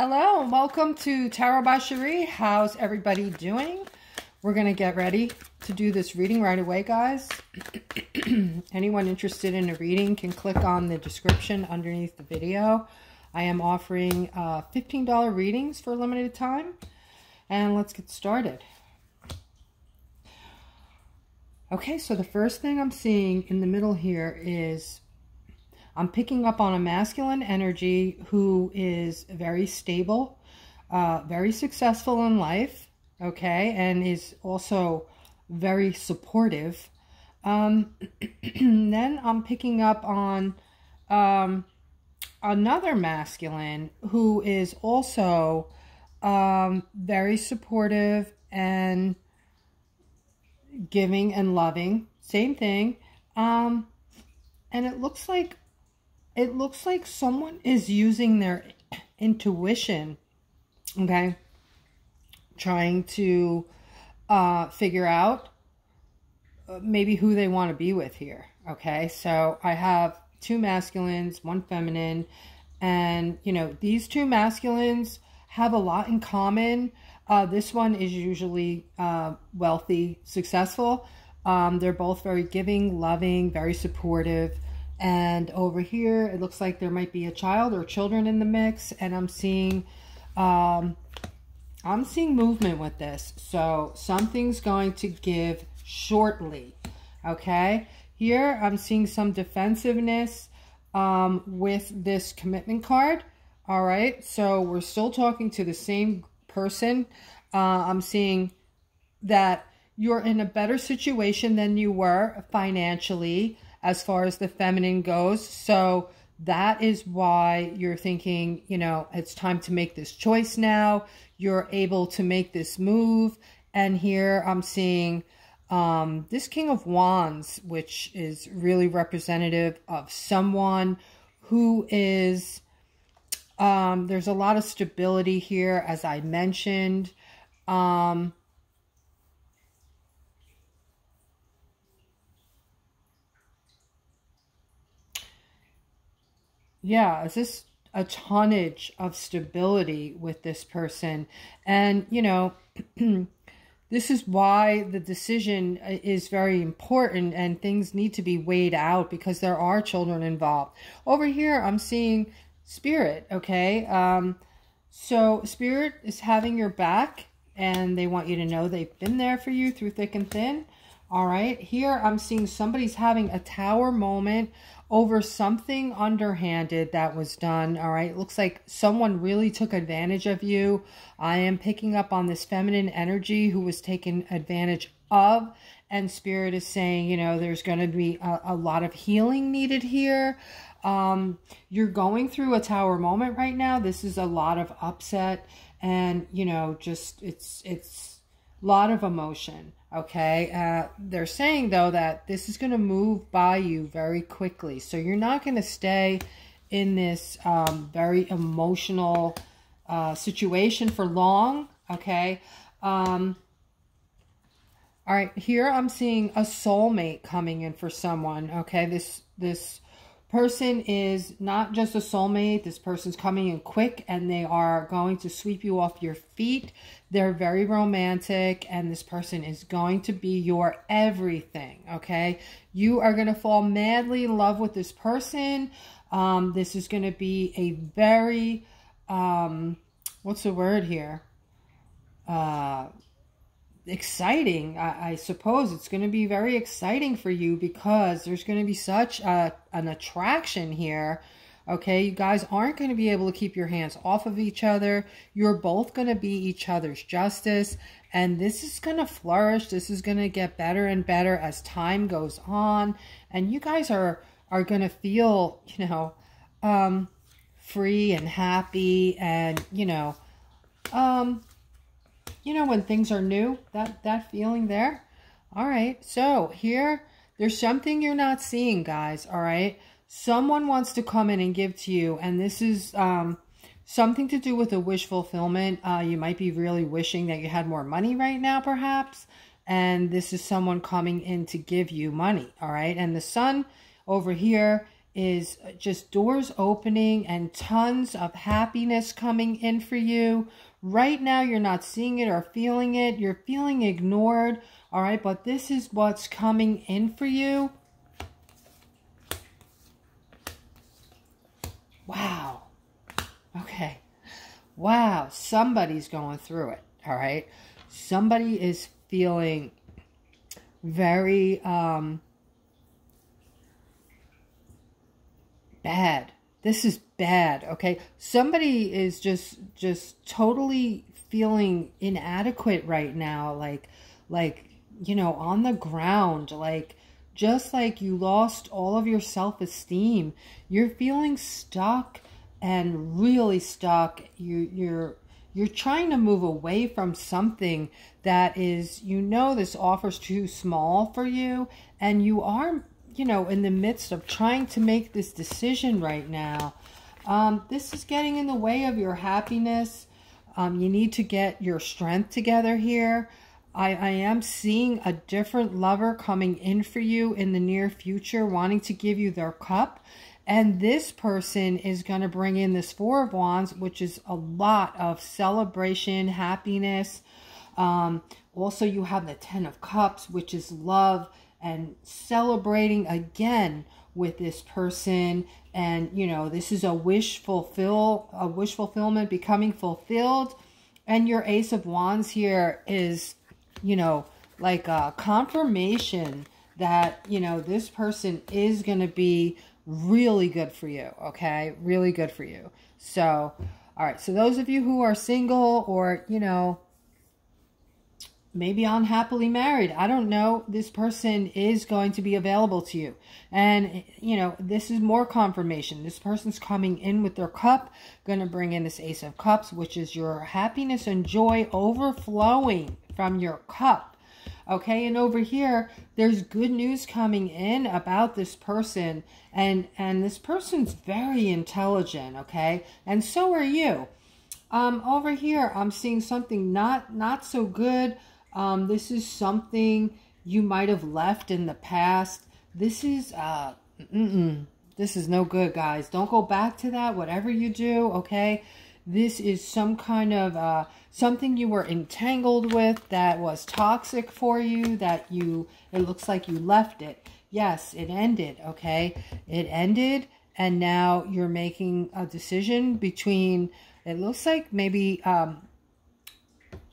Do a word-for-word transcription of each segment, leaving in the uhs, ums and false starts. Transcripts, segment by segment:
Hello and welcome to Tarot by Cherie. How's everybody doing? We're going to get ready to do this reading right away, guys. Anyone interested in a reading can click on the description underneath the video. I am offering uh, fifteen dollar readings for a limited time. And let's get started. Okay, so the first thing I'm seeing in the middle here is I'm picking up on a masculine energy who is very stable, uh, very successful in life, okay, and is also very supportive. Um, then I'm picking up on um, another masculine who is also um, very supportive and giving and loving, same thing. Um, and it looks like It looks like someone is using their intuition, okay? Trying to uh, figure out maybe who they want to be with here, okay? So I have two masculines, one feminine, and, you know, these two masculines have a lot in common. Uh, this one is usually uh, wealthy, successful. Um, they're both very giving, loving, very supportive. And over here, it looks like there might be a child or children in the mix. And I'm seeing, um, I'm seeing movement with this. So something's going to give shortly. Okay. Here, I'm seeing some defensiveness, um, with this commitment card. All right. So we're still talking to the same person. Uh, I'm seeing that you're in a better situation than you were financially, as far as the feminine goes. So that is why you're thinking, you know, it's time to make this choice now. You're able to make this move. And here I'm seeing um, this King of Wands, which is really representative of someone who is, um, there's a lot of stability here, as I mentioned. Um, Yeah, it's just a tonnage of stability with this person. And, you know, this is why the decision is very important and things need to be weighed out because there are children involved. Over here, I'm seeing Spirit, okay? Um, so Spirit is having your back and they want you to know they've been there for you through thick and thin. All right, here I'm seeing somebody's having a tower moment over something underhanded that was done. All right, it looks like someone really took advantage of you. I am picking up on this feminine energy who was taken advantage of, and Spirit is saying, you know, there's going to be a, a lot of healing needed here. Um, you're going through a tower moment right now. This is a lot of upset and, you know, just it's, it's, lot of emotion, okay? Uh, they're saying, though, that this is going to move by you very quickly. So you're not going to stay in this um, very emotional uh, situation for long, okay? Um, all right, here I'm seeing a soulmate coming in for someone, okay? This, this person is not just a soulmate. This person's coming in quick and they are going to sweep you off your feet. They're very romantic and this person is going to be your everything, okay? You are going to fall madly in love with this person. Um, this is going to be a very, um, what's the word here? Uh, exciting. I, I suppose it's going to be very exciting for you because there's going to be such a, an attraction here. Okay. You guys aren't going to be able to keep your hands off of each other. You're both going to be each other's justice. And this is going to flourish. This is going to get better and better as time goes on. And you guys are, are going to feel, you know, um, free and happy and, you know, um, you know, when things are new, that, that feeling there. All right. So here, there's something you're not seeing, guys. All right. Someone wants to come in and give to you. And this is um, something to do with a wish fulfillment. Uh, you might be really wishing that you had more money right now, perhaps. And this is someone coming in to give you money. All right. And the sun over here is just doors opening and tons of happiness coming in for you. Right now, you're not seeing it or feeling it. You're feeling ignored, all right? But this is what's coming in for you. Wow. Okay. Wow. Somebody's going through it, all right? Somebody is feeling very... Um, bad. This is bad, okay? Somebody is just just totally feeling inadequate right now, like like you know, on the ground, like just like you lost all of your self-esteem. You're feeling stuck and really stuck. You you're you're trying to move away from something that is, you know, this offer's too small for you, and you are, you know, in the midst of trying to make this decision right now. Um, this is getting in the way of your happiness. Um, you need to get your strength together here. I, I am seeing a different lover coming in for you in the near future, wanting to give you their cup. And this person is going to bring in this Four of Wands, which is a lot of celebration, happiness. Um, also, you have the Ten of Cups, which is love, and celebrating again with this person. And, you know, this is a wish fulfill, a wish fulfillment becoming fulfilled. And your Ace of Wands here is, you know, like a confirmation that, you know, this person is going to be really good for you. Okay. Really good for you. So, all right. So those of you who are single or, you know, maybe unhappily married, I don't know, this person is going to be available to you. And, you know, this is more confirmation. This person's coming in with their cup, going to bring in this Ace of Cups, which is your happiness and joy overflowing from your cup. Okay, and over here, there's good news coming in about this person. And, and this person's very intelligent, okay? And so are you. Um, over here, I'm seeing something not, not so good. Um, this is something you might have left in the past. This is, uh, mm-mm, this is no good, guys. Don't go back to that, whatever you do, okay? This is some kind of, uh, something you were entangled with that was toxic for you, that you, it looks like you left it. Yes, it ended, okay? It ended, and now you're making a decision between, it looks like maybe, um,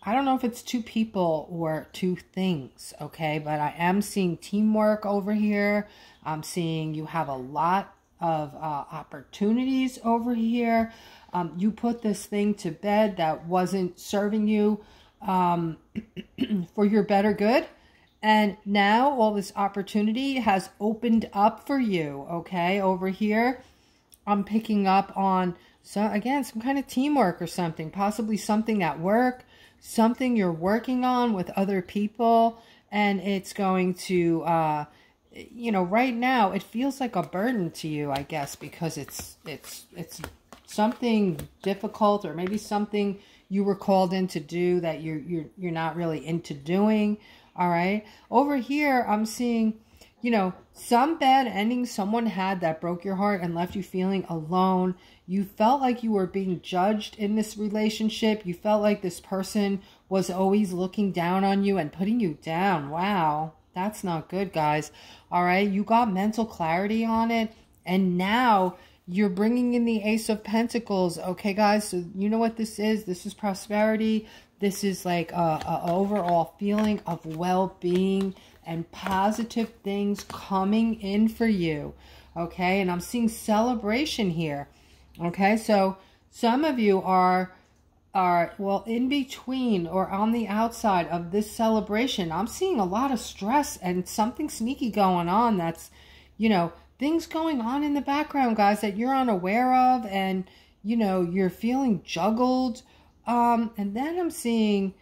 I don't know if it's two people or two things, okay? But I am seeing teamwork over here. I'm seeing you have a lot of uh, opportunities over here. Um, you put this thing to bed that wasn't serving you um, for your better good. And now all this opportunity has opened up for you, okay? Over here, I'm picking up on, so again, some kind of teamwork or something, possibly something at work, something you're working on with other people, and it's going to, uh, you know, right now it feels like a burden to you, I guess, because it's, it's, it's something difficult, or maybe something you were called in to do that you're, you're, you're not really into doing. All right. Over here, I'm seeing, you know, some bad ending someone had that broke your heart and left you feeling alone. You felt like you were being judged in this relationship. You felt like this person was always looking down on you and putting you down. Wow, that's not good, guys. All right, you got mental clarity on it, and now you're bringing in the Ace of Pentacles. Okay, guys, so you know what this is. This is prosperity. This is like a, a overall feeling of well-being and positive things coming in for you, okay? And I'm seeing celebration here, okay? So some of you are, are well, in between or on the outside of this celebration. I'm seeing a lot of stress and something sneaky going on that's, you know, things going on in the background, guys, that you're unaware of, and, you know, you're feeling juggled. Um, and then I'm seeing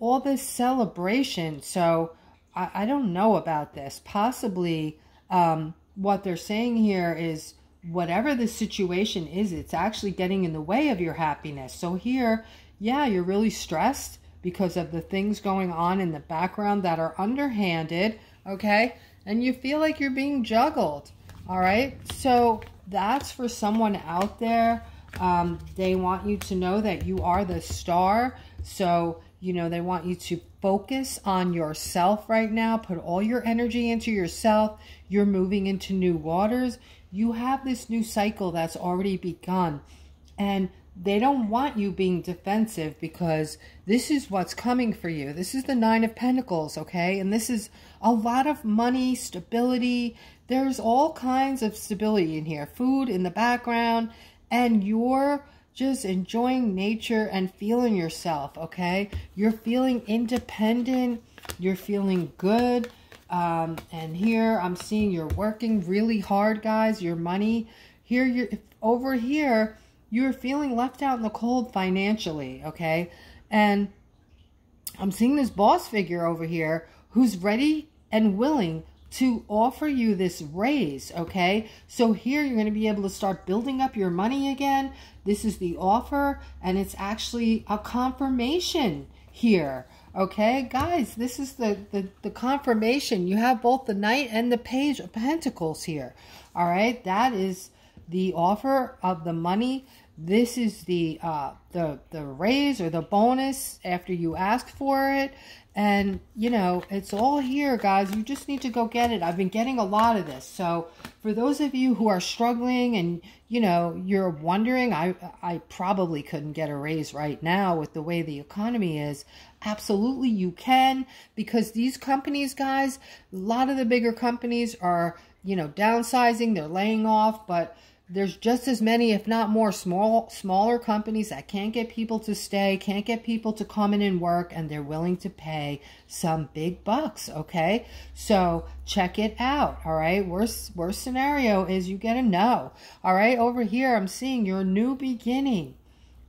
all this celebration. So I, I don't know about this. Possibly, um, what they're saying here is whatever the situation is, it's actually getting in the way of your happiness. So here, yeah, you're really stressed because of the things going on in the background that are underhanded. Okay. And you feel like you're being juggled. All right, so that's for someone out there. Um, they want you to know that you are the star. So, you know, they want you to focus on yourself right now. Put all your energy into yourself. You're moving into new waters. You have this new cycle that's already begun. And they don't want you being defensive, because this is what's coming for you. This is the Nine of Pentacles, okay? And this is a lot of money, stability. There's all kinds of stability in here. Food in the background. And you're just enjoying nature and feeling yourself, okay? You're feeling independent. You're feeling good. Um, and here I'm seeing you're working really hard, guys. Your money. Here, you're, over here... you're feeling left out in the cold financially, okay? And I'm seeing this boss figure over here who's ready and willing to offer you this raise, okay? So here you're going to be able to start building up your money again. This is the offer, and it's actually a confirmation here, okay? Guys, this is the, the, the confirmation. You have both the Knight and the Page of Pentacles here, all right? That is... the offer of the money. This is the uh, the the raise or the bonus after you ask for it, and you know it's all here, guys. You just need to go get it. I've been getting a lot of this, so for those of you who are struggling and you know you're wondering, I I probably couldn't get a raise right now with the way the economy is. Absolutely, you can, because these companies, guys, a lot of the bigger companies are you know downsizing, they're laying off, but there's just as many, if not more, small, smaller companies that can't get people to stay, can't get people to come in and work, and they're willing to pay some big bucks, okay? So check it out, all right? Worst, worst scenario is you get a no, all right? Over here, I'm seeing your new beginning,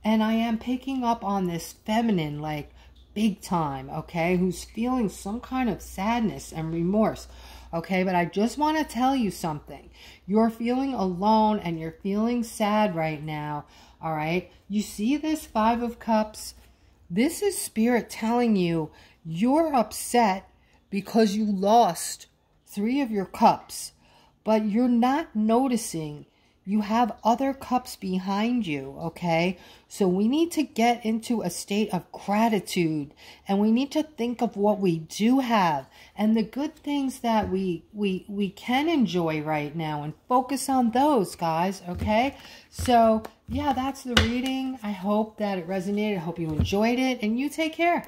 and I am picking up on this feminine, like, big time, okay? Who's feeling some kind of sadness and remorse. Okay, but I just want to tell you something. You're feeling alone and you're feeling sad right now. All right, you see this Five of Cups? This is Spirit telling you you're upset because you lost three of your cups, but you're not noticing you have other cups behind you, okay? So we need to get into a state of gratitude, and we need to think of what we do have and the good things that we we we can enjoy right now, and focus on those, guys, okay? So yeah, that's the reading. I hope that it resonated. I hope you enjoyed it, and you take care.